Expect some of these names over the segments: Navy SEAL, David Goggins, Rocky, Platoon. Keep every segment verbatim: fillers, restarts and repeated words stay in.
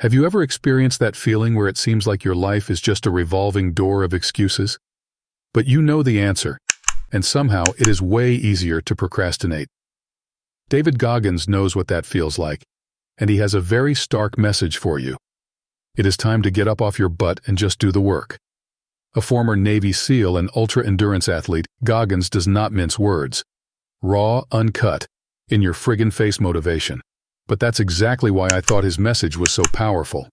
Have you ever experienced that feeling where it seems like your life is just a revolving door of excuses? But you know the answer, and somehow it is way easier to procrastinate. David Goggins knows what that feels like, and he has a very stark message for you. It is time to get up off your butt and just do the work. A former Navy SEAL and ultra-endurance athlete, Goggins does not mince words. Raw, uncut, in your friggin' face motivation. But that's exactly why I thought his message was so powerful.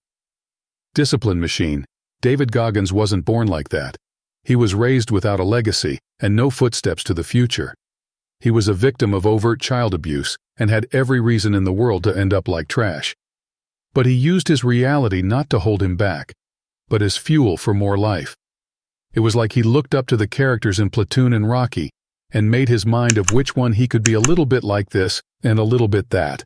Discipline machine, David Goggins wasn't born like that. He was raised without a legacy and no footsteps to the future. He was a victim of overt child abuse and had every reason in the world to end up like trash. But he used his reality not to hold him back, but as fuel for more life. It was like he looked up to the characters in Platoon and Rocky and made his mind of which one he could be a little bit like this and a little bit that.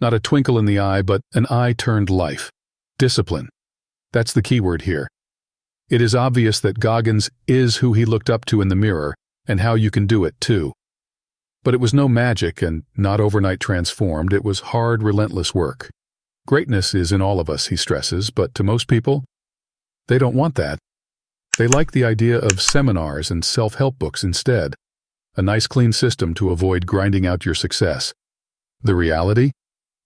Not a twinkle in the eye, but an eye-turned life. Discipline. That's the key word here. It is obvious that Goggins is who he looked up to in the mirror, and how you can do it, too. But it was no magic and not overnight transformed. It was hard, relentless work. Greatness is in all of us, he stresses, but to most people, they don't want that. They like the idea of seminars and self-help books instead. A nice, clean system to avoid grinding out your success. The reality?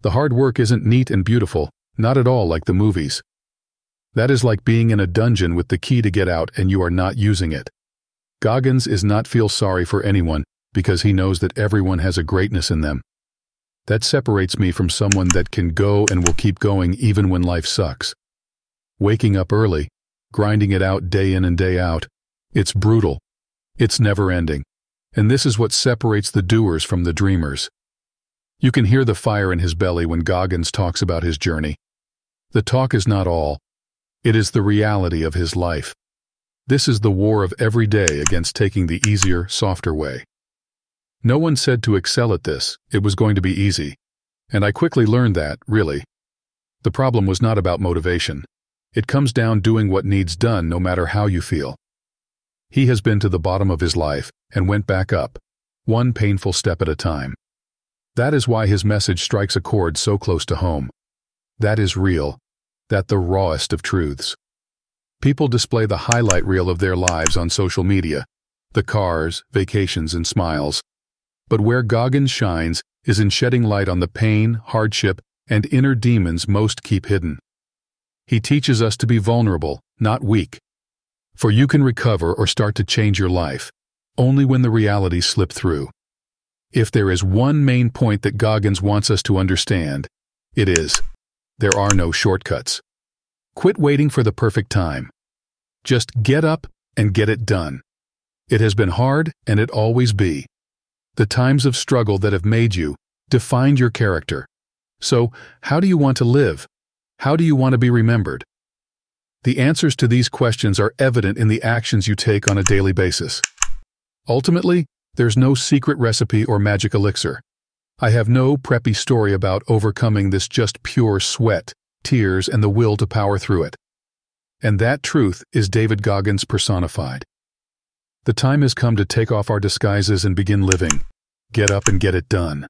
The hard work isn't neat and beautiful, not at all like the movies. That is like being in a dungeon with the key to get out and you are not using it. Goggins is not feel sorry for anyone because he knows that everyone has a greatness in them. That separates me from someone that can go and will keep going even when life sucks. Waking up early, grinding it out day in and day out, it's brutal. It's never ending. And this is what separates the doers from the dreamers. You can hear the fire in his belly when Goggins talks about his journey. The talk is not all. It is the reality of his life. This is the war of every day against taking the easier, softer way. No one said to excel at this. It was going to be easy. And I quickly learned that, really. The problem was not about motivation. It comes down doing what needs done no matter how you feel. He has been to the bottom of his life and went back up, one painful step at a time. That is why his message strikes a chord so close to home. That is real. That the rawest of truths. People display the highlight reel of their lives on social media, the cars, vacations, and smiles. But where Goggins shines is in shedding light on the pain, hardship, and inner demons most keep hidden. He teaches us to be vulnerable, not weak. For you can recover or start to change your life, only when the realities slip through. If there is one main point that Goggins wants us to understand, it is, there are no shortcuts. Quit waiting for the perfect time. Just get up and get it done. It has been hard and it always be. The times of struggle that have made you defined your character. So, how do you want to live? How do you want to be remembered? The answers to these questions are evident in the actions you take on a daily basis. Ultimately, there's no secret recipe or magic elixir. I have no preppy story about overcoming this, just pure sweat, tears, and the will to power through it. And that truth is David Goggins personified. The time has come to take off our disguises and begin living. Get up and get it done.